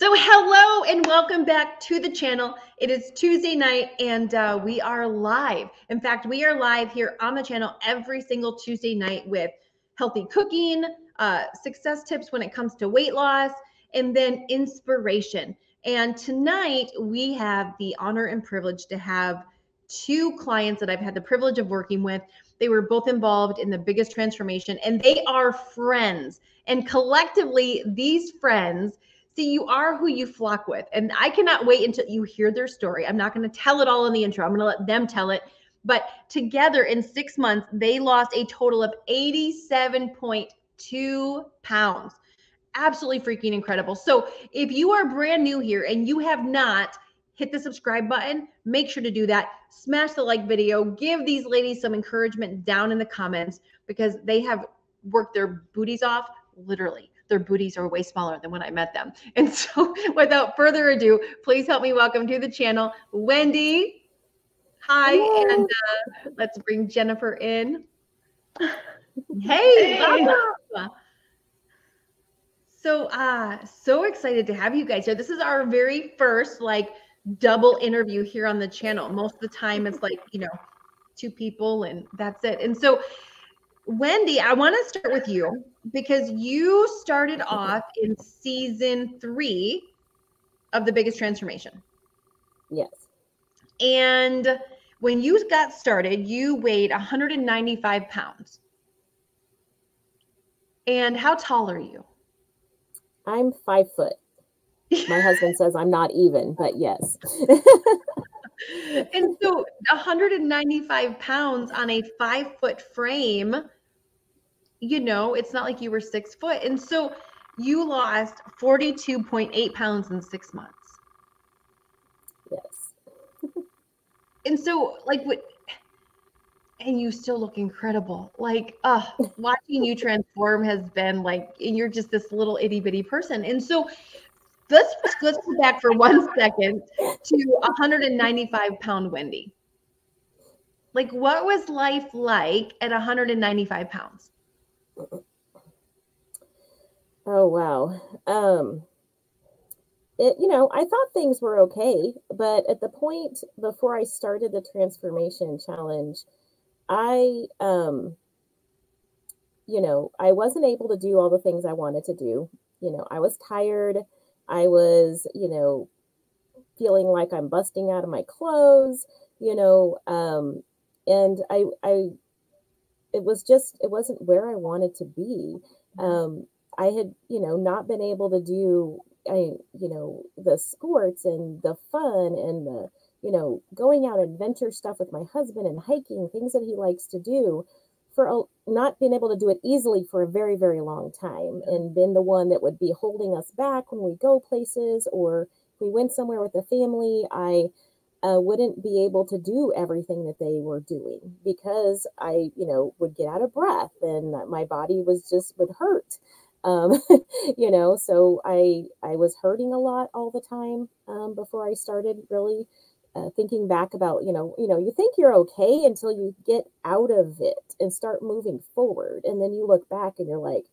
So hello and welcome back to the channel. It is Tuesday night and we are live. In fact, we are live here on the channel every single Tuesday night with healthy cooking, success tips when it comes to weight loss, and then inspiration. And tonight we have the honor and privilege to have two clients that I've had the privilege of working with. They were both involved in the biggest transformation and they are friends. And collectively, these friends, see, you are who you flock with. And I cannot wait until you hear their story. I'm not going to tell it all in the intro. I'm going to let them tell it. But together in 6 months, they lost a total of 87.2 pounds. Absolutely freaking incredible. So if you are brand new here and you have not hit the subscribe button, make sure to do that. Smash the like video. Give these ladies some encouragement down in the comments because they have worked their booties off, literally. Their booties are way smaller than when I met them. And so without further ado, please help me welcome to the channel, Wendy. Hi. Hello. And let's bring Jennifer in. Hey. Welcome. So, so excited to have you guys here. This is our very first like double interview here on the channel. Most of the time it's like, you know, two people and that's it. And so Wendy, I want to start with you because you started off in season 3 of The Biggest Transformation. Yes. And when you got started, you weighed 195 pounds. And how tall are you? I'm 5 foot. My husband says I'm not even, but yes. And so 195 pounds on a 5 foot frame, you know, it's not like you were 6 foot. And so you lost 42.8 pounds in 6 months. Yes. And so like what, and you still look incredible. Like, watching you transform has been like, and you're just this little itty bitty person. And so let's go back for 1 second to 195 pound Wendy. Like, what was life like at 195 pounds? Oh, wow. You know, I thought things were okay, but at the point before I started the transformation challenge, you know, I wasn't able to do all the things I wanted to do. You know, I was tired. I was, you know, feeling like I'm busting out of my clothes, you know, and it was just, it wasn't where I wanted to be. I had, you know, not been able to do, you know, the sports and the fun and the, you know, going out adventure stuff with my husband and hiking, things that he likes to do. For not being able to do it easily for a very, very long time and been the one that would be holding us back when we go places or if we went somewhere with the family, I wouldn't be able to do everything that they were doing because I, you know, would get out of breath and my body was just would hurt, you know, so I was hurting a lot all the time before I started really thinking back about, you know, you think you're okay until you get out of it and start moving forward. And then you look back and you're like,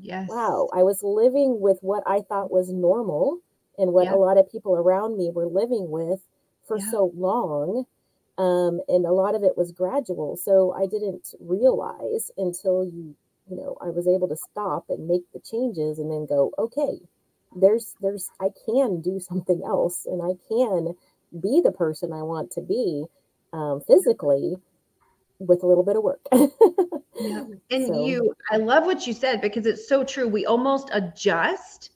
yes, wow, I was living with what I thought was normal and what a lot of people around me were living with for so long. And a lot of it was gradual. So I didn't realize until you know, I was able to stop and make the changes and then go, okay, there's, I can do something else and I can be the person I want to be physically with a little bit of work. And so. I love what you said because it's so true. We almost adjust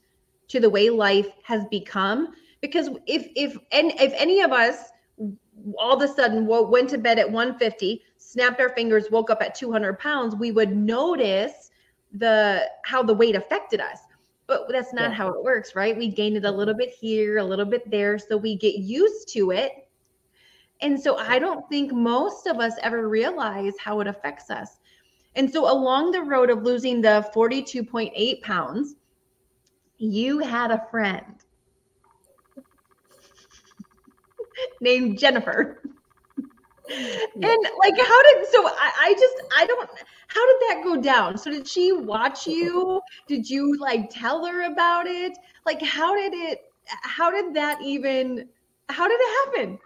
to the way life has become because if any of us all of a sudden went to bed at 150, snapped our fingers, woke up at 200 pounds, we would notice how the weight affected us. But that's not how it works, right? We gain it a little bit here, a little bit there. So we get used to it. And so I don't think most of us ever realize how it affects us. And so along the road of losing the 42.8 pounds, you had a friend named Jennifer. And like, how did, so I don't, how did that go down? So did she watch you? Did you like tell her about it? Like, how did it, how did it happen?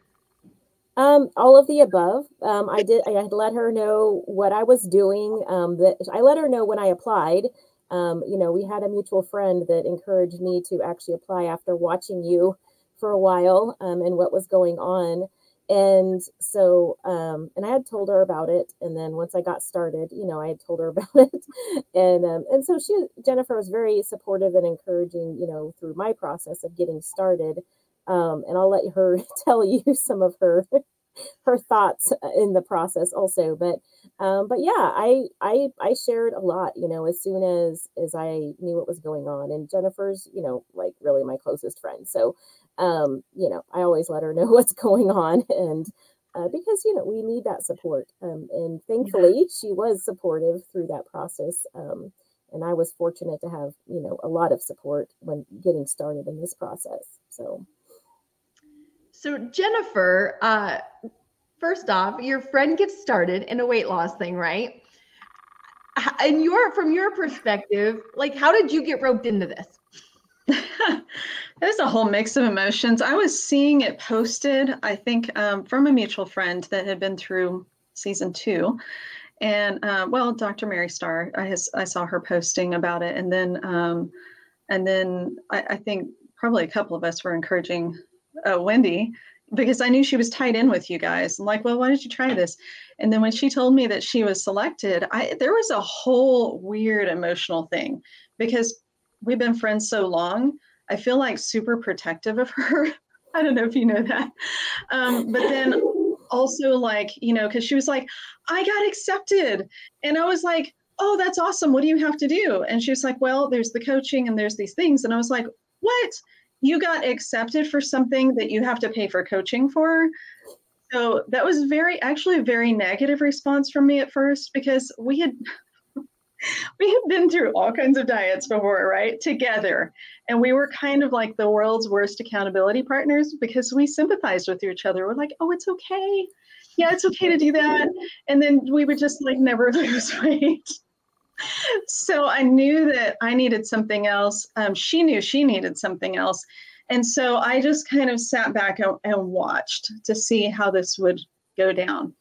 All of the above. I had let her know what I was doing. That I let her know when I applied. You know, we had a mutual friend that encouraged me to actually apply after watching you for a while, and what was going on. And so, and I had told her about it. And then once I got started, you know, I had told her about it. And so Jennifer was very supportive and encouraging, you know, through my process of getting started. And I'll let her tell you some of her thoughts in the process also. But yeah, I shared a lot, you know, as soon as I knew what was going on. And Jennifer's, you know, like really my closest friend. So, you know, I always let her know what's going on, and because, you know, we need that support. And thankfully she was supportive through that process. And I was fortunate to have, you know, a lot of support when getting started in this process. So Jennifer, first off, your friend gets started in a weight loss thing, right? And from your perspective, like, how did you get roped into this? It was a whole mix of emotions. I was seeing it posted, I think, from a mutual friend that had been through season 2. And, well, Dr. Mary Star, I saw her posting about it. And then, I think probably a couple of us were encouraging Wendy, because I knew she was tied in with you guys. I'm like, well, why did you try this? And then when she told me that she was selected, there was a whole weird emotional thing, because we've been friends so long. I feel like super protective of her. I don't know if you know that. But then also, like, you know, because she was like, I got accepted. And I was like, oh, that's awesome. What do you have to do? And she was like, well, there's the coaching and there's these things. And I was like, what? You got accepted for something that you have to pay for coaching for? So that was actually a very negative response from me at first, because we had been through all kinds of diets before, right? Together. And we were kind of like the world's worst accountability partners, because we sympathized with each other. We're like, oh, it's okay. Yeah, it's okay to do that. And then we would just like never lose weight. So I knew that I needed something else. She knew she needed something else. And so I just kind of sat back and watched to see how this would go down.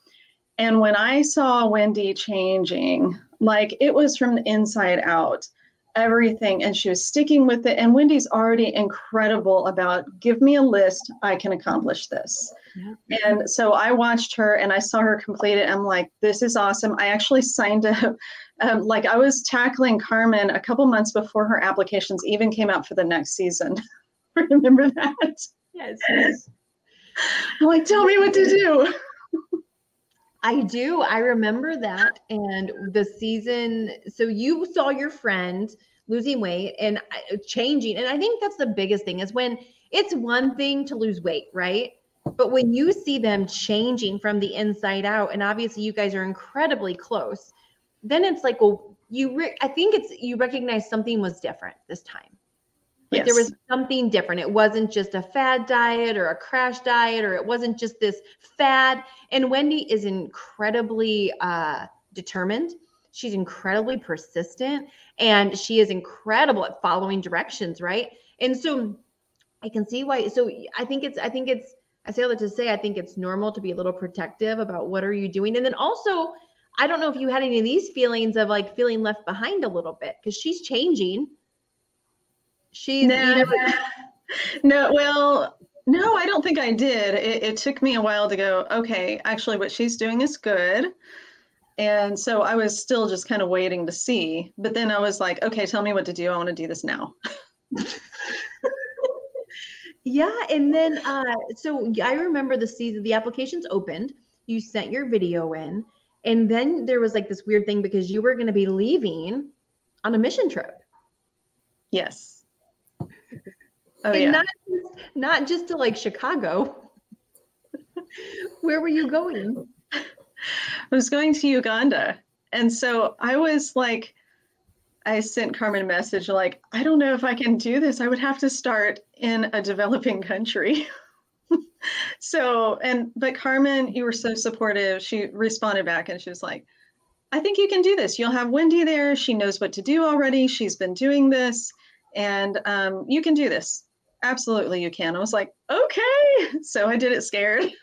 And when I saw Wendy changing, like, it was from the inside out, everything. And she was sticking with it. And Wendy's already incredible about, give me a list, I can accomplish this. Yeah. And so I watched her and I saw her complete it. I'm like, this is awesome. I actually signed up. Like, I was tackling Carmen a couple months before her applications even came out for the next season. Remember that? Yes. I'm like, tell me what to do. I do. I remember that. And the season, so you saw your friend losing weight and changing. And I think that's the biggest thing, is when it's one thing to lose weight, right? But when you see them changing from the inside out, and obviously you guys are incredibly close, then it's like, well, I think you recognize something was different this time. Like, yes. There was something different. It wasn't just a fad diet or a crash diet, or it wasn't just this fad. And Wendy is incredibly determined. She's incredibly persistent, and she is incredible at following directions, right? And so I can see why. So I say all that to say, I think it's normal to be a little protective about what are you doing. And then also, I don't know if you had any of these feelings of like feeling left behind a little bit, because she's changing. No, I don't think I did. It took me a while to go, okay, actually what she's doing is good. And so I was still just kind of waiting to see, but then I was like, okay, tell me what to do. I want to do this now. Yeah. And then, so I remember the applications opened, you sent your video in, and then there was like this weird thing, because you were going to be leaving on a mission trip. Yes. Oh, and yeah. Not just to like Chicago. Where were you going? I was going to Uganda. And so I was like, I sent Carmen a message like, I don't know if I can do this. I would have to start in a developing country. But Carmen, you were so supportive. She responded back and she was like, I think you can do this. You'll have Wendy there. She knows what to do already. She's been doing this, and you can do this. absolutely you can. I was like, okay. So I did it scared. Okay.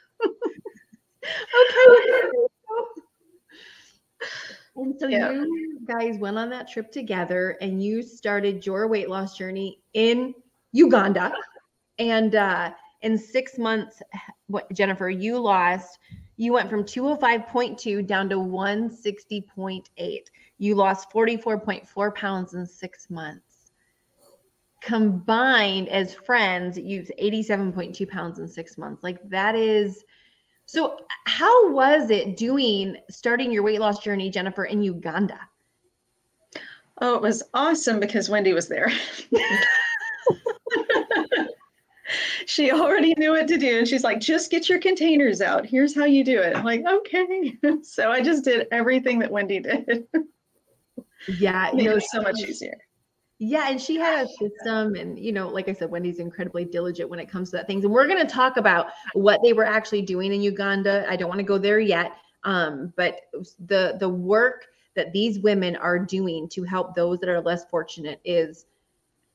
And so you guys went on that trip together and you started your weight loss journey in Uganda. And in 6 months, Jennifer, you went from 205.2 down to 160.8. You lost 44.4 pounds in 6 months. Combined as friends, you've 87.2 pounds in 6 months. Like that is... So how was it starting your weight loss journey, Jennifer, in Uganda? Oh, it was awesome because Wendy was there. She already knew what to do. And she's like, just get your containers out. Here's how you do it. I'm like, okay. So I just did everything that Wendy did. Yeah. It was so much easier. Yeah. And she had a system and, you know, like I said, Wendy's incredibly diligent when it comes to that things. And we're going to talk about what they were actually doing in Uganda. I don't want to go there yet. But the work that these women are doing to help those that are less fortunate is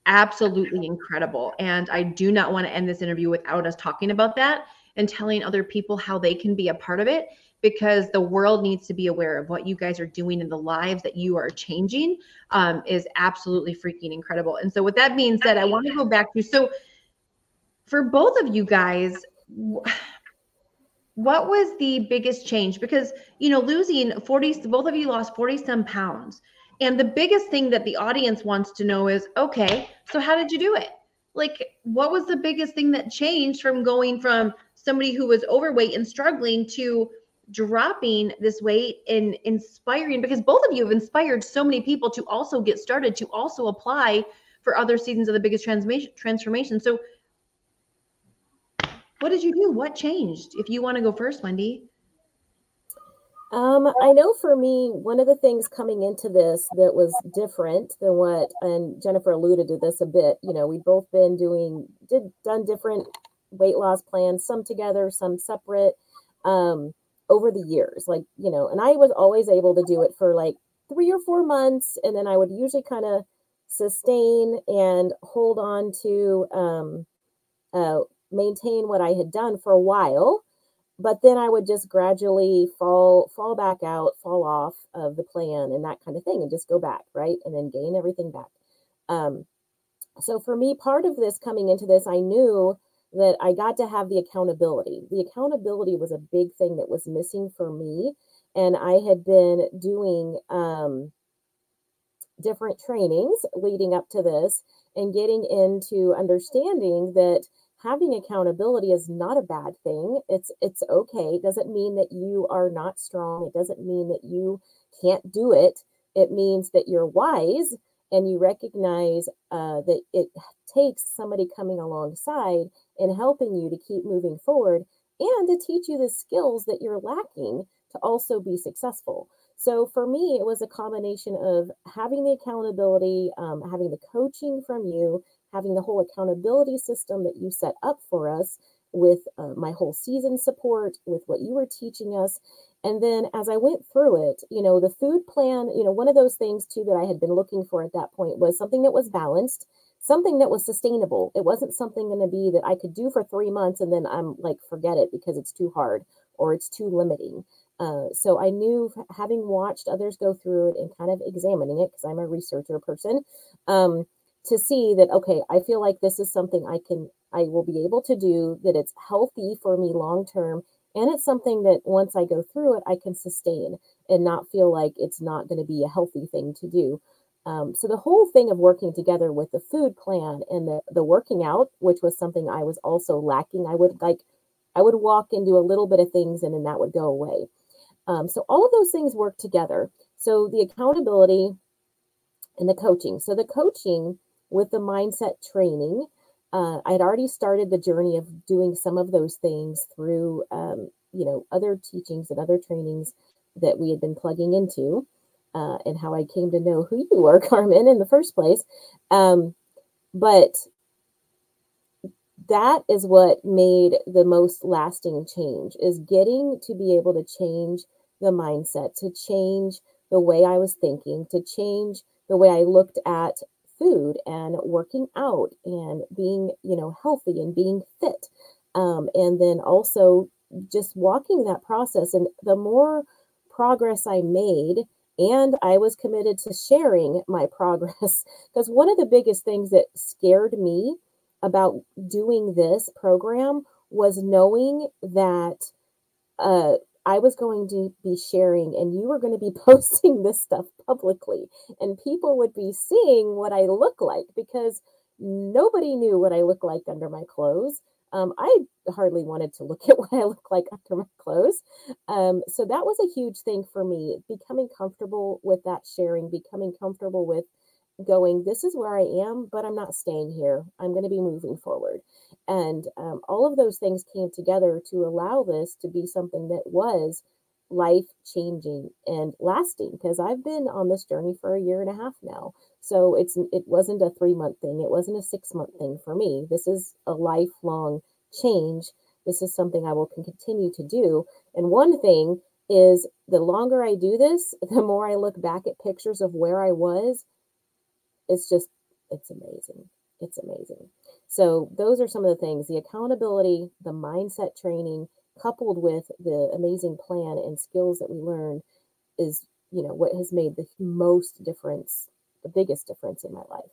absolutely incredible. And I do not want to end this interview without us talking about that and telling other people how they can be a part of it, because the world needs to be aware of what you guys are doing and the lives that you are changing is absolutely freaking incredible. And so with that being said, I want to go back to, so for both of you guys, what was the biggest change? Because, you know, both of you lost 40 some pounds. And the biggest thing that the audience wants to know is, okay, so how did you do it? Like, what was the biggest thing that changed from going from somebody who was overweight and struggling to dropping this weight and inspiring, because both of you have inspired so many people to also get started, to also apply for other seasons of the biggest transformation. So what did you do? What changed? If you want to go first, Wendy. I know for me, one of the things coming into this that was different than what, and Jennifer alluded to this a bit, you know, we'd both been done different weight loss plans, some together, some separate, over the years, like, you know, and I was always able to do it for like 3 or 4 months. And then I would usually kind of sustain and hold on to maintain what I had done for a while. But then I would just gradually fall back out, fall off of the plan and that kind of thing and just go back, right? And then gain everything back. So for me, part of this coming into this, I knew that I got to have the accountability. The accountability was a big thing that was missing for me. And I had been doing different trainings leading up to this and getting into understanding that having accountability is not a bad thing. It's okay. It doesn't mean that you are not strong. It doesn't mean that you can't do it. It means that you're wise and you recognize that it takes somebody coming alongside and helping you to keep moving forward and to teach you the skills that you're lacking to also be successful. So for me, it was a combination of having the accountability, having the coaching from you, having the whole accountability system that you set up for us with my whole season support, with what you were teaching us. And then as I went through it, you know, the food plan, you know, one of those things too that I had been looking for at that point was something that was balanced, something that was sustainable. It wasn't something going to be that I could do for 3 months and then I'm like, forget it because it's too hard or it's too limiting. So I knew, having watched others go through it and kind of examining it, because I'm a researcher person, to see that, okay, I feel like this is something I will be able to do, that it's healthy for me long-term. And it's something that once I go through it, I can sustain and not feel like it's not going to be a healthy thing to do. So the whole thing of working together with the food plan and the working out, which was something I was also lacking. I would walk and do a little bit of things and then that would go away. So all of those things work together. So the accountability and the coaching. So the coaching with the mindset training, I had already started the journey of doing some of those things through, you know, other teachings and other trainings that we had been plugging into, and how I came to know who you are, Carmen, in the first place. But that is what made the most lasting change, is getting to be able to change the mindset, to change the way I was thinking, to change the way I looked at food and working out and being, you know, healthy and being fit. And then also just walking that process. And the more progress I made, and I was committed to sharing my progress, because one of the biggest things that scared me about doing this program was knowing that I was going to be sharing and you were going to be posting this stuff publicly, and people would be seeing what I look like, because nobody knew what I looked like under my clothes. I hardly wanted to look at what I look like under my clothes. So that was a huge thing for me, becoming comfortable with that sharing, becoming comfortable with going, this is where I am, but I'm not staying here. I'm going to be moving forward. And all of those things came together to allow this to be something that was life-changing and lasting, because I've been on this journey for 1.5 years now. So it wasn't a 3-month thing. It wasn't a 6-month thing for me. This is a lifelong change. This is something I will continue to do. And one thing is, the longer I do this, the more I look back at pictures of where I was. It's just, it's amazing. It's amazing. So those are some of the things: the accountability, the mindset training, coupled with the amazing plan and skills that we learned is, you know, what has made the most difference, the biggest difference in my life.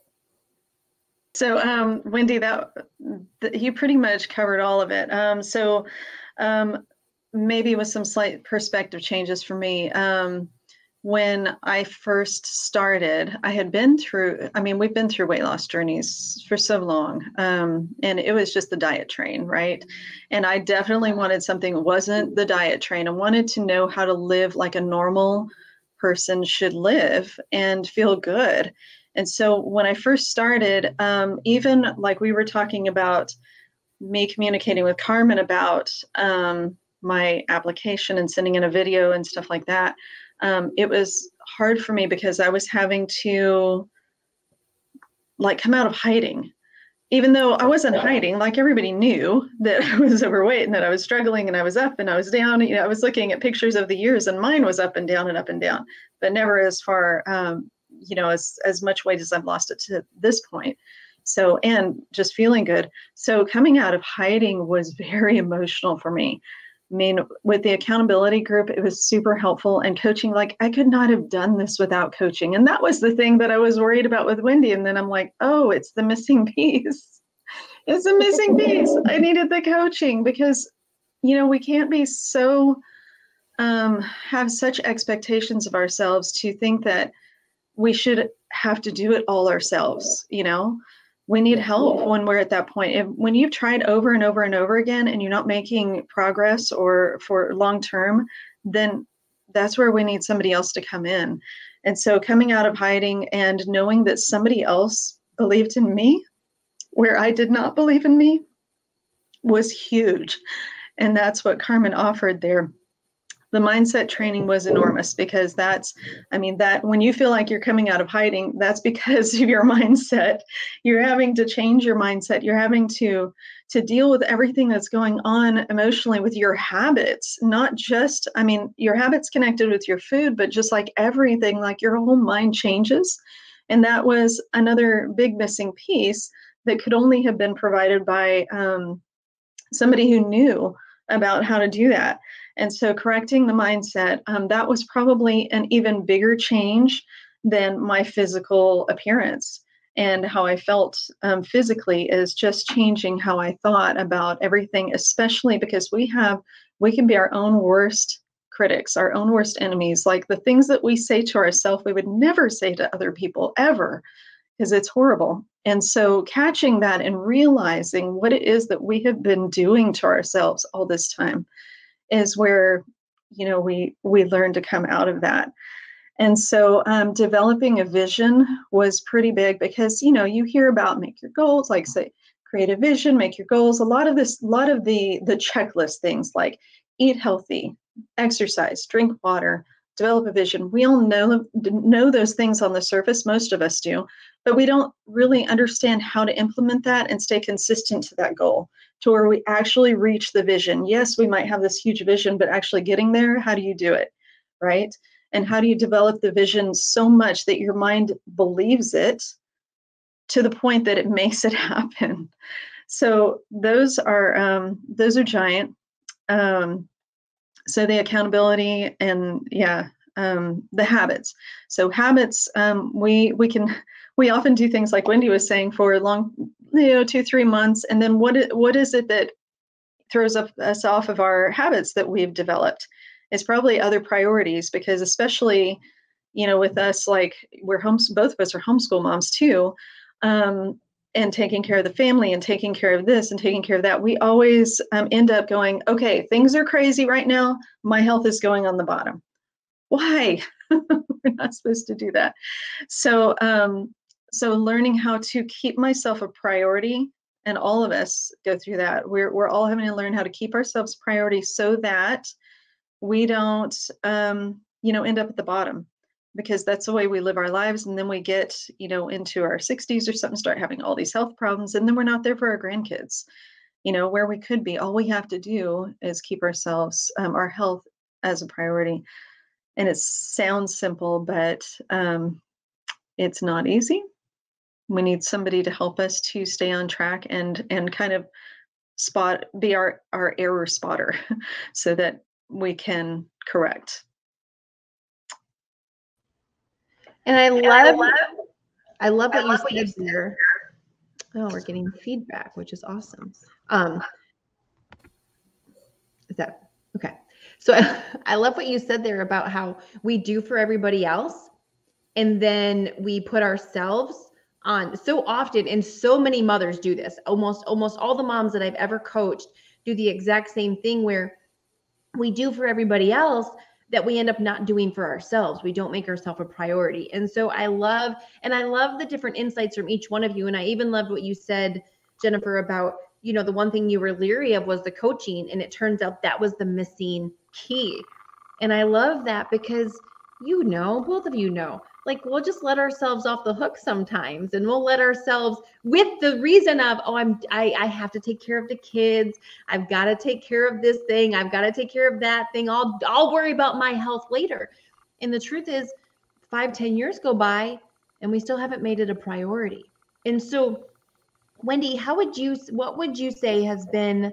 So Wendy, you pretty much covered all of it. Maybe with some slight perspective changes for me. When I first started, I had been through, I mean, we've been through weight loss journeys for so long, and it was just the diet train, right? And I definitely wanted something that wasn't the diet train. I wanted to know how to live like a normal person should live and feel good. And so when I first started, even like we were talking about me communicating with Carmen about my application and sending in a video and stuff like that, it was hard for me because I was having to like come out of hiding, even though I wasn't hiding. Like, everybody knew that I was overweight and that I was struggling and I was up and I was down. You know, I was looking at pictures of the years and mine was up and down and up and down, but never as far, you know, as much weight as I've lost it to this point. So, and just feeling good. So coming out of hiding was very emotional for me. I mean, with the accountability group, it was super helpful, and coaching, like, I could not have done this without coaching. And that was the thing that I was worried about with Wendy. And then I'm like, oh, it's the missing piece. It's the missing piece. I needed the coaching, because, you know, we can't be so, have such expectations of ourselves to think that we should have to do it all ourselves, you know. We need help when we're at that point. When you've tried over and over and over again and you're not making progress or for long term, then that's where we need somebody else to come in. And so coming out of hiding and knowing that somebody else believed in me where I did not believe in me was huge. And that's what Carmen offered there. The mindset training was enormous, because that's, I mean, that when you feel like you're coming out of hiding, that's because of your mindset. You're having to change your mindset. You're having to deal with everything that's going on emotionally with your habits, not just, I mean, your habits connected with your food, but just like everything, like your whole mind changes. And that was another big missing piece that could only have been provided by somebody who knew about how to do that. And so correcting the mindset, that was probably an even bigger change than my physical appearance and how I felt physically, is just changing how I thought about everything, especially because we can be our own worst critics, our own worst enemies. Like, the things that we say to ourselves, we would never say to other people ever, because it's horrible. And so catching that and realizing what it is that we have been doing to ourselves all this time is where, you know, we learn to come out of that. And so developing a vision was pretty big, because, you know, you hear about make your goals, like, say, create a vision, make your goals. A lot of the checklist things, like eat healthy, exercise, drink water, develop a vision. We all know those things on the surface, most of us do, but we don't really understand how to implement that and stay consistent to that goal, to where we actually reach the vision. Yes, we might have this huge vision, but actually getting there, how do you do it, right? And how do you develop the vision so much that your mind believes it to the point that it makes it happen. So those are giant. So the accountability and the habits. So habits, we often do things like Wendy was saying for a long, 2-3 months, and then what is it that throws us off of our habits that we've developed? It's probably other priorities, because especially, with us, like both of us are homeschool moms too, and taking care of the family and taking care of this and taking care of that, we always end up going, okay, things are crazy right now. My health is going on the bottom. Why? We're not supposed to do that. So, so learning how to keep myself a priority, and all of us go through that. We're all having to learn how to keep ourselves a priority so that we don't, end up at the bottom, because that's the way we live our lives. And then we get, into our 60s or something, start having all these health problems, and then we're not there for our grandkids, where we could be. All we have to do is keep ourselves, our health as a priority. And it sounds simple, but it's not easy. We need somebody to help us to stay on track and kind of be our error spotter so that we can correct. And I love what you said there. Oh, we're getting feedback, which is awesome. Is that okay? So I love what you said there about how we do for everybody else, and then we put ourselves on so often, and so many mothers do this. Almost all the moms that I've ever coached do the exact same thing, where we do for everybody else that we end up not doing for ourselves. We don't make ourselves a priority. And so I love the different insights from each one of you. And I even loved what you said, Jennifer, about, the one thing you were leery of was the coaching. And it turns out that was the missing key. And I love that, because, both of you know, like, we'll just let ourselves off the hook sometimes, and we'll let ourselves with the reason of, oh, I have to take care of the kids. I've got to take care of this thing. I've got to take care of that thing. I'll worry about my health later. And the truth is 5-10 years go by and we still haven't made it a priority. And so, Wendy, what would you say has been,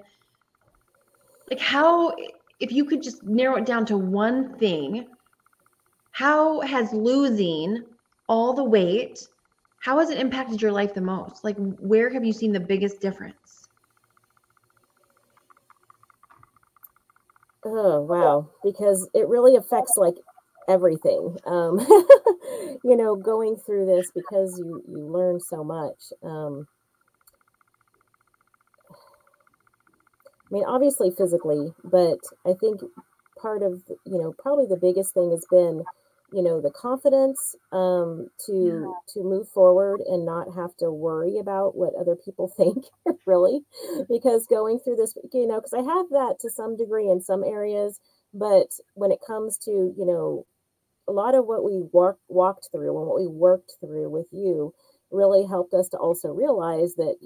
like, if you could just narrow it down to one thing, how has losing all the weight, how has it impacted your life the most? Like, where have you seen the biggest difference? Oh, wow. Because it really affects, like, everything, going through this, because you learn so much. I mean, obviously physically, but I think part of, probably the biggest thing has been, the confidence to move forward and not have to worry about what other people think, really, because going through this, because I have that to some degree in some areas, but when it comes to, a lot of what we walked through and what we worked through with you really helped us to also realize that,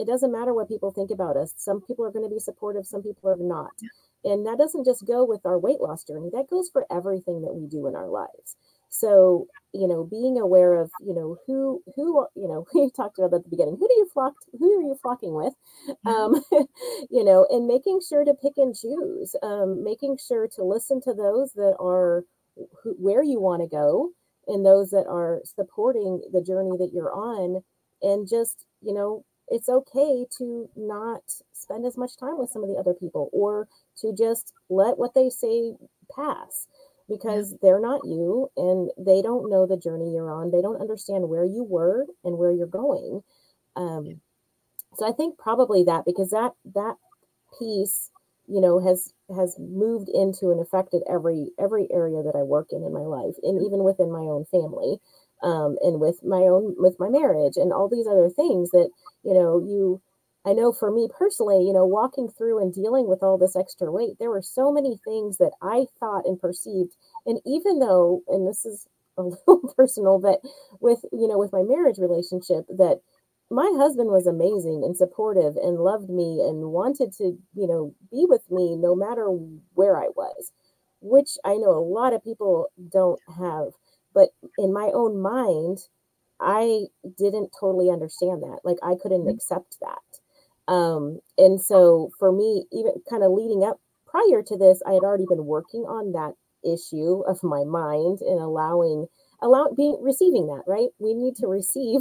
it doesn't matter what people think about us. Some people are going to be supportive, some people are not. And that doesn't just go with our weight loss journey. That goes for everything that we do in our lives. So, being aware of, who you talked about at the beginning, who are you flocking with? And making sure to pick and choose, making sure to listen to those that are where you want to go, and those that are supporting the journey that you're on. And just, it's okay to not spend as much time with some of the other people, or to just let what they say pass, because they're not you and they don't know the journey you're on. They don't understand where you were and where you're going. So I think probably that, because that piece, has moved into and affected every area that I work in my life, and even within my own family, and with my marriage and all these other things that, I know for me personally, walking through and dealing with all this extra weight, there were so many things that I thought and perceived. And even though, and this is a little personal, but with, with my marriage relationship, that my husband was amazing and supportive and loved me and wanted to, be with me no matter where I was, which I know a lot of people don't have. But in my own mind, I didn't totally understand that. Like, I couldn't accept that. And so for me, even kind of leading up prior to this, I had already been working on that issue of my mind and receiving that, right? We need to receive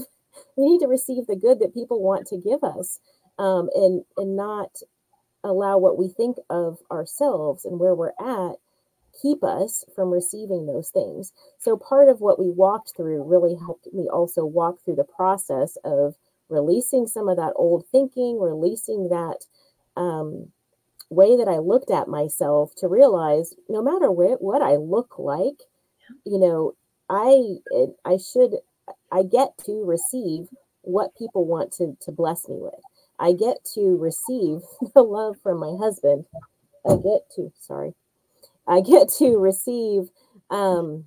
the good that people want to give us, and not allow what we think of ourselves and where we're at keep us from receiving those things. So part of what we walked through really helped me also walk through the process of releasing some of that old thinking, releasing that way that I looked at myself, to realize no matter what I look like, you know, I get to receive what people want to bless me with. I get to receive the love from my husband. I get to receive the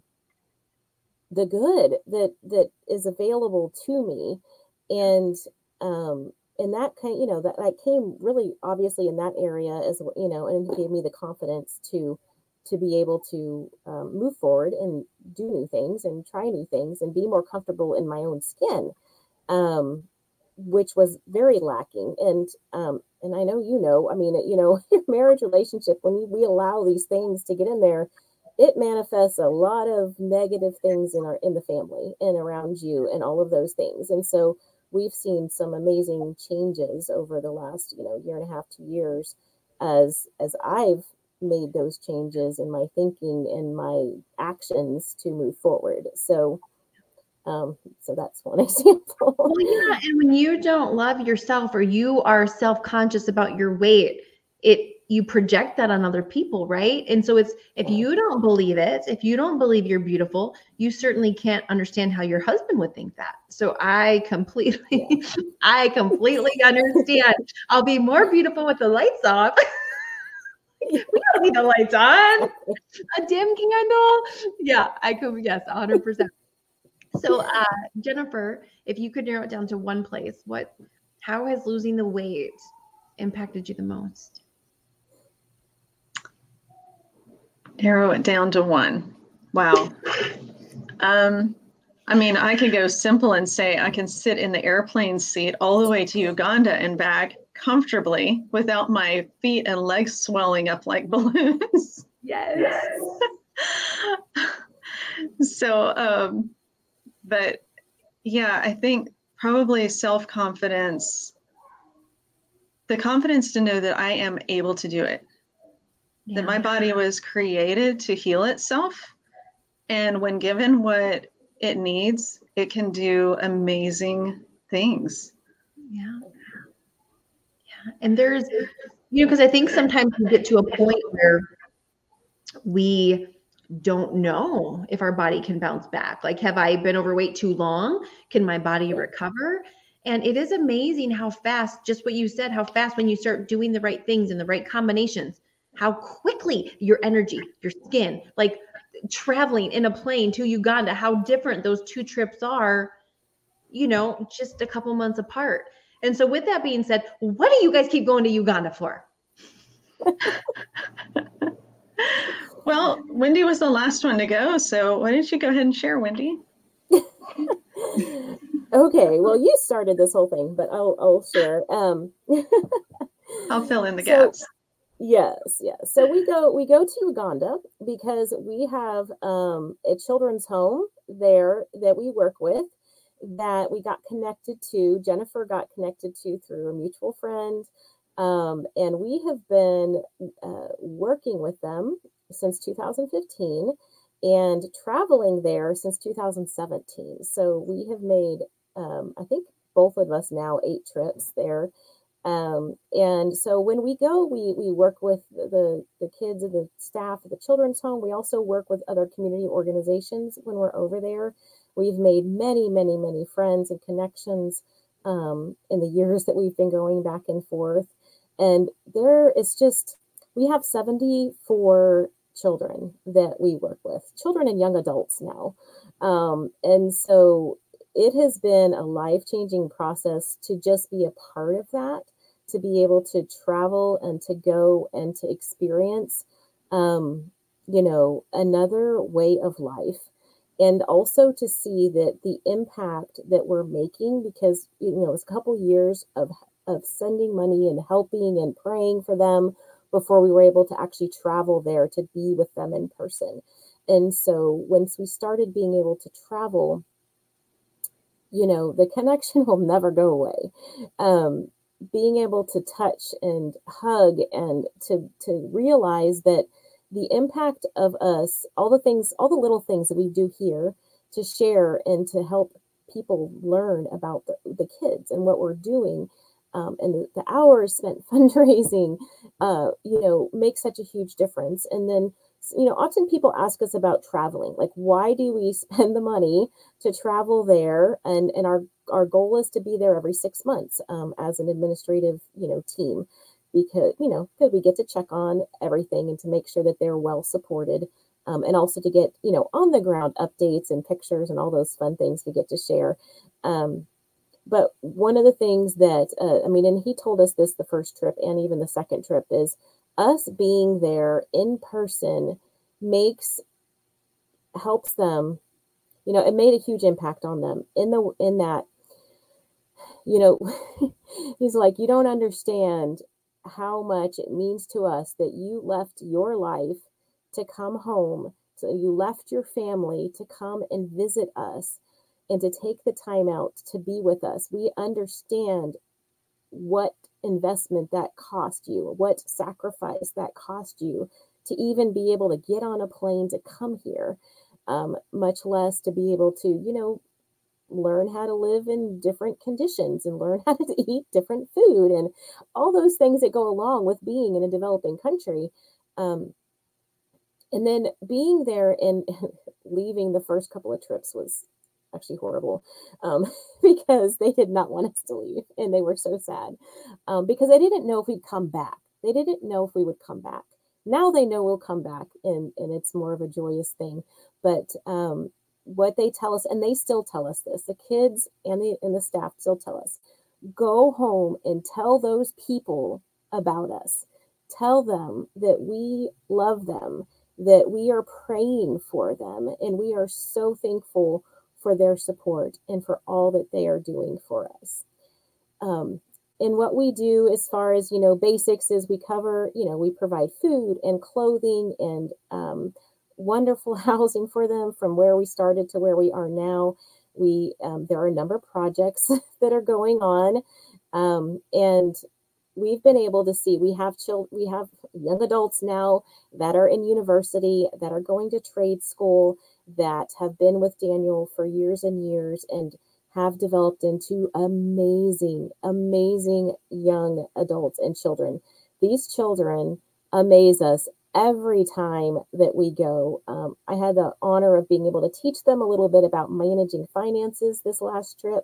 good that is available to me. And that kind of, you know, that came really obviously in that area as well, you know, and it gave me the confidence to be able to move forward and do new things and try new things and be more comfortable in my own skin, which was very lacking. And I know, you know, I mean, you know, your marriage relationship, when we allow these things to get in there, it manifests a lot of negative things in the family and around you and all of those things. And so we've seen some amazing changes over the last, you know, year and a half, 2 years, as I've made those changes in my thinking and my actions to move forward. So, so that's one example. Well, yeah, and when you don't love yourself, or you are self-conscious about your weight, you project that on other people, right? And so it's, if you don't believe it, if you don't believe you're beautiful, you certainly can't understand how your husband would think that. So I completely understand. I'll be more beautiful with the lights off. We don't need the lights on. A dim candle. Yeah, I could. Yes, 100%. So, Jennifer, if you could narrow it down to one place, how has losing the weight impacted you the most? Narrow it down to one. Wow. I mean, I could go simple and say I can sit in the airplane seat all the way to Uganda and back comfortably without my feet and legs swelling up like balloons. Yes. So, but yeah, I think probably self-confidence, the confidence to know that I am able to do it, that my body was created to heal itself. And when given what it needs, it can do amazing things. Yeah. Yeah. And there's, you know, because I think sometimes we get to a point where we don't know if our body can bounce back. Like, have I been overweight too long? Can my body recover? And it is amazing how fast, just what you said, how fast when you start doing the right things and the right combinations, how quickly your energy, your skin, like traveling in a plane to Uganda, how different those two trips are, you know, just a couple months apart. And so with that being said, what do you guys keep going to Uganda for? Well, Wendy was the last one to go, so why don't you go ahead and share, Wendy? Okay, well, you started this whole thing, but I'll share. I'll fill in the gaps. Yes. So we go to Uganda because we have a children's home there that we work with, that we got connected to. Jennifer got connected to through a mutual friend, and we have been working with them since 2015 and traveling there since 2017. So we have made, I think both of us now, 8 trips there. And so when we go, we work with the kids and the staff of the children's home. We also work with other community organizations when we're over there. We've made many, many, many friends and connections in the years that we've been going back and forth. And there is just, we have 74 children that we work with, children and young adults now. And so it has been a life-changing process to just be a part of that, to be able to travel and to go and to experience, you know, another way of life. and also to see that the impact that we're making, because, you know, it's a couple years of sending money and helping and praying for them before we were able to actually travel there to be with them in person. And so once we started being able to travel, you know, the connection will never go away. Being able to touch and hug and to realize that the impact of us, all the little things that we do here to share and to help people learn about the kids and what we're doing, and the hours spent fundraising, you know, makes such a huge difference. And then, you know, often people ask us about traveling, like, why do we spend the money to travel there? And our goal is to be there every 6 months as an administrative, you know, team, because, you know, we get to check on everything and to make sure that they're well supported, and also to get, you know, on the ground updates and pictures and all those fun things we get to share. But one of the things that, I mean, and he told us this the first trip and even the second trip, is us being there in person helps them, you know, it made a huge impact on them in that, you know, he's like, you don't understand how much it means to us that you left your life to come home. So you left your family to come and visit us and to take the time out to be with us. We understand what investment that cost you, what sacrifice that cost you to even be able to get on a plane to come here, much less to be able to, you know, learn how to live in different conditions and learn how to eat different food and all those things that go along with being in a developing country. And then being there and leaving the first couple of trips was actually horrible, because they did not want us to leave and they were so sad, because they didn't know if we'd come back. They didn't know if we would come back. Now they know we'll come back, and it's more of a joyous thing. But what they tell us, and they still tell us this, the kids and the staff still tell us, go home and tell those people about us. Tell them that we love them, that we are praying for them, and we are so thankful for their support and for all that they are doing for us. And what we do as far as, you know, basics is we cover, you know, we provide food and clothing and wonderful housing for them from where we started to where we are now. There are a number of projects that are going on, and we've been able to see, we have young adults now that are in university, that are going to trade school, that have been with Daniel for years and years and have developed into amazing, amazing young adults and children. These children amaze us every time that we go. I had the honor of being able to teach them a little bit about managing finances this last trip.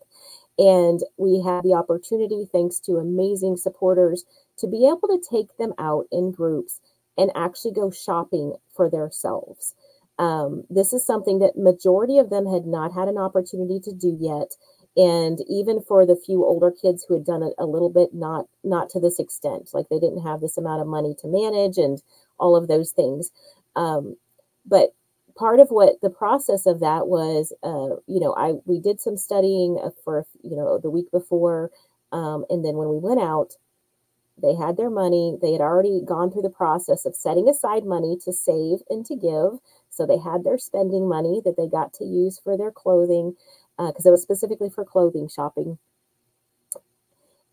And we had the opportunity, thanks to amazing supporters, to be able to take them out in groups and actually go shopping for themselves. This is something that majority of them had not had an opportunity to do yet. And even for the few older kids who had done it a little bit, not to this extent, like they didn't have this amount of money to manage and all of those things. But part of what the process of that was, you know, we did some studying for, you know, the week before. And then when we went out, they had their money. They had already gone through the process of setting aside money to save and to give. So they had their spending money that they got to use for their clothing, because it was specifically for clothing shopping.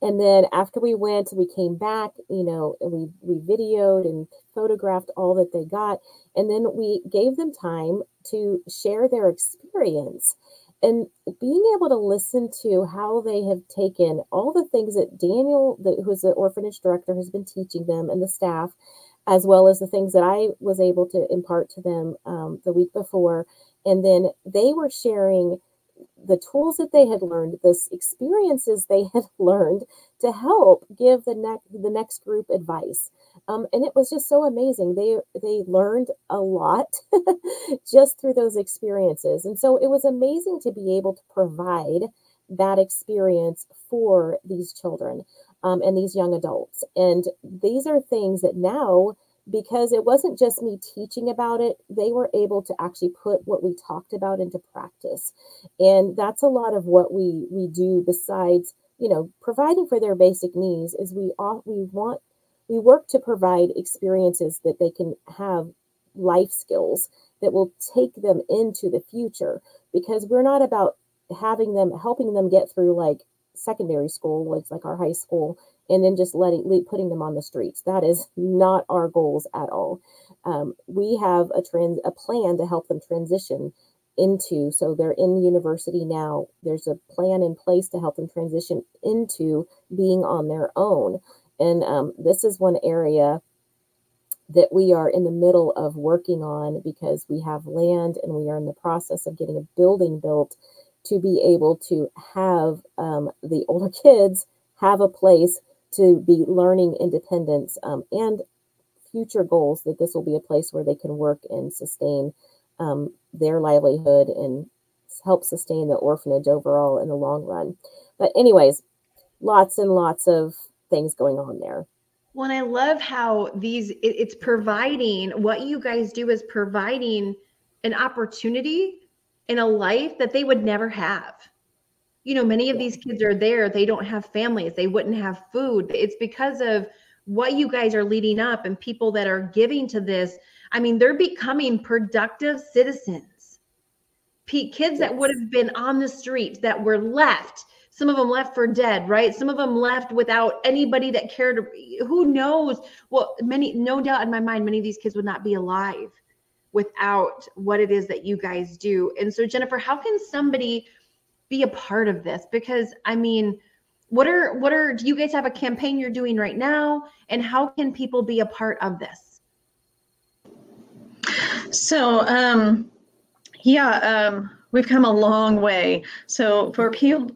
And then after we went, we came back, you know, and we videoed and photographed all that they got. And then we gave them time to share their experience. And being able to listen to how they have taken all the things that Daniel, who's the orphanage director, has been teaching them and the staff, as well as the things that I was able to impart to them the week before. And then they were sharing the tools that they had learned, the experiences they had learned to help give the next group advice. And it was just so amazing. They learned a lot just through those experiences. And so it was amazing to be able to provide that experience for these children and these young adults. And these are things that now because it wasn't just me teaching about it. They were able to actually put what we talked about into practice. And that's a lot of what we do besides, you know, providing for their basic needs, is we work to provide experiences that they can have life skills that will take them into the future, because we're not about helping them get through like secondary school, like our high school, and then just putting them on the streets. That is not our goals at all. We have a plan to help them transition into, so they're in university now, there's a plan in place to help them transition into being on their own. And this is one area that we are in the middle of working on, because we have land and we are in the process of getting a building built to be able to have the older kids have a place to be learning independence and future goals, that this will be a place where they can work and sustain their livelihood and help sustain the orphanage overall in the long run. But anyways, lots and lots of things going on there. Well, and I love how it's providing, what you guys do is providing an opportunity in a life that they would never have. You know, many of these kids are there, they don't have families, they wouldn't have food. It's because of what you guys are leading up and people that are giving to this. I mean, they're becoming productive citizens. Kids that would have been on the street, that were left, some of them left for dead, right? Some of them left without anybody that cared. Who knows? Well, no doubt in my mind, many of these kids would not be alive without what it is that you guys do. And so, Jennifer, how can somebody be a part of this? Because I mean, do you guys have a campaign you're doing right now? And how can people be a part of this? So, we've come a long way. So for people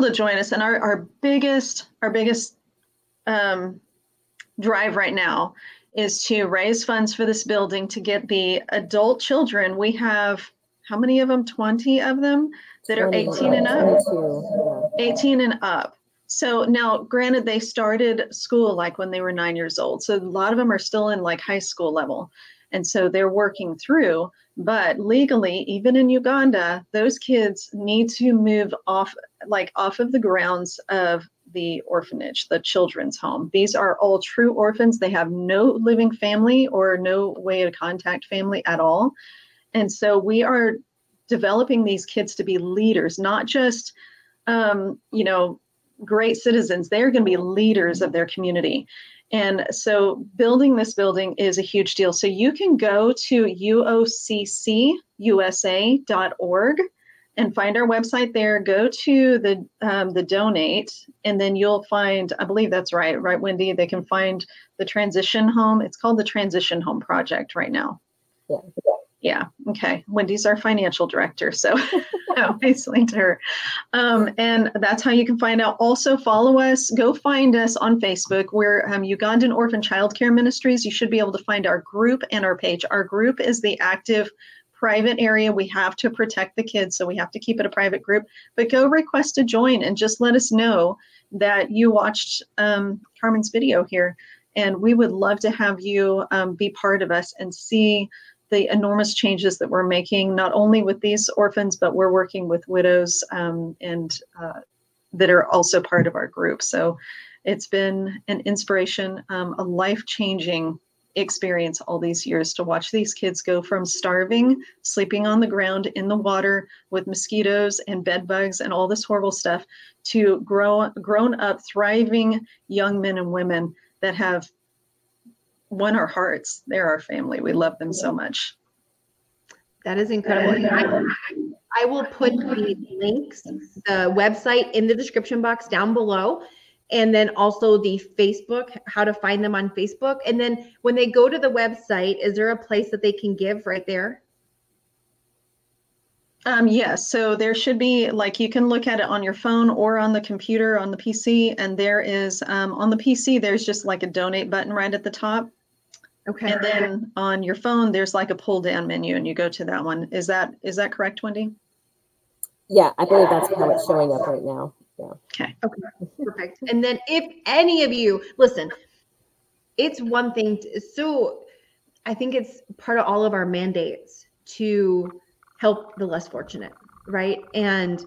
to join us, and our biggest drive right now is to raise funds for this building to get the adult children. We have, how many of them? 20 of them that are 18 and up. 18 and up. So now, granted, they started school like when they were 9 years old. So a lot of them are still in like high school level. And so they're working through, but legally, even in Uganda, those kids need to move off of the grounds of the orphanage, the children's home. These are all true orphans. They have no living family or no way to contact family at all. And so we are developing these kids to be leaders, not just, great citizens. They're going to be leaders of their community. And so building this building is a huge deal. So you can go to uoccusa.org and find our website there. Go to the donate, and then you'll find, I believe that's right, Wendy? They can find the transition home. It's called the Transition Home Project right now. Yeah. Yeah. Okay. Wendy's our financial director, so thanks to her. And that's how you can find out. Also, follow us. Go find us on Facebook. We're Ugandan Orphan Childcare Ministries. You should be able to find our group and our page. Our group is the active private area. We have to protect the kids, so we have to keep it a private group. But go request to join and just let us know that you watched Carmen's video here. And we would love to have you be part of us and see the enormous changes that we're making, not only with these orphans, but we're working with widows and that are also part of our group. So it's been an inspiration, a life-changing experience all these years to watch these kids go from starving, sleeping on the ground in the water with mosquitoes and bed bugs and all this horrible stuff, to grown up, thriving young men and women that have won our hearts. They're our family. We love them so much. That is incredible. I will put the links, the website, in the description box down below, and then also the Facebook, how to find them on Facebook. And then when they go to the website, is there a place that they can give right there? Yes. So there should be, you can look at it on your phone or on the computer, on the PC. And there is, on the PC, there's just a donate button right at the top. Okay. And then on your phone, there's a pull down menu, and you go to that one. Is that correct, Wendy? Yeah, I believe that's how it's showing up right now. Yeah. Okay. Perfect. And then if any of you, listen, it's one thing. So I think it's part of all of our mandates to help the less fortunate, right? And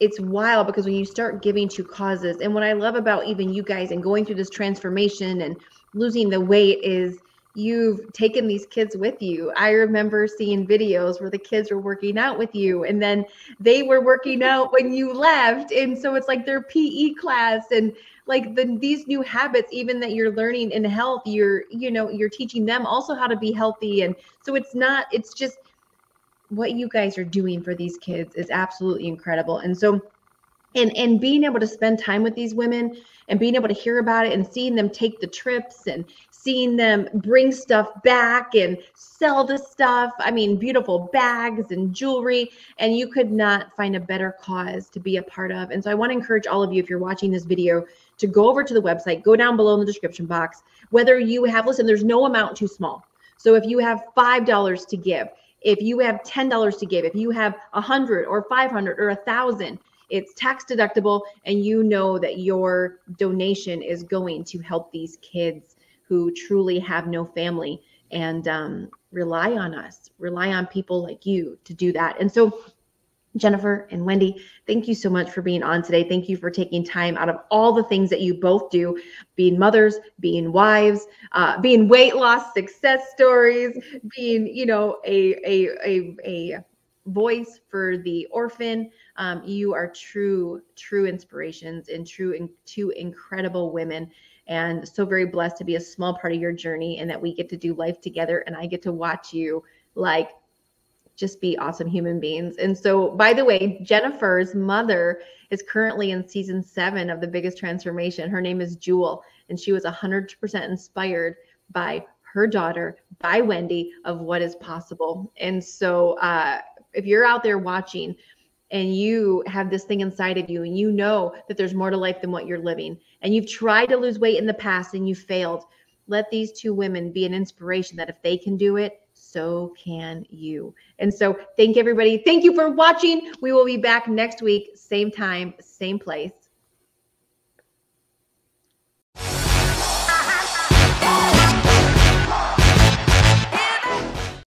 it's wild because when you start giving to causes, and what I love about even you guys and going through this transformation and losing the weight is you've taken these kids with you. I remember seeing videos where the kids were working out with you and then they were working out when you left. And so it's like their PE class and like these new habits, even that you're learning in health, you're teaching them also how to be healthy. And so it's just what you guys are doing for these kids is absolutely incredible. And so, and being able to spend time with these women and being able to hear about it and seeing them take the trips and seeing them bring stuff back and sell the stuff. I mean, beautiful bags and jewelry, and you could not find a better cause to be a part of. And so I want to encourage all of you, if you're watching this video, to go over to the website, go down below in the description box, whether you have, listen, there's no amount too small. So if you have $5 to give, if you have $10 to give, if you have 100 or 500 or 1,000, it's tax deductible, and you know that your donation is going to help these kids who truly have no family and rely on us, rely on people like you to do that. And so, Jennifer and Wendy, thank you so much for being on today. Thank you for taking time out of all the things that you both do, being mothers, being wives, being weight loss success stories, being, a voice for the orphan. You are true inspirations and two incredible women, and so very blessed to be a small part of your journey and that we get to do life together. And I get to watch you like just be awesome human beings. And so, by the way, Jennifer's mother is currently in season 7 of The Biggest Transformation. Her name is Jewel, and she was 100% inspired by her daughter, by Wendy, of what is possible. And so if you're out there watching and you have this thing inside of you and you know that there's more to life than what you're living, and you've tried to lose weight in the past and you failed, let these two women be an inspiration that if they can do it, so can you. And so thank everybody. Thank you for watching. We will be back next week, same time, same place.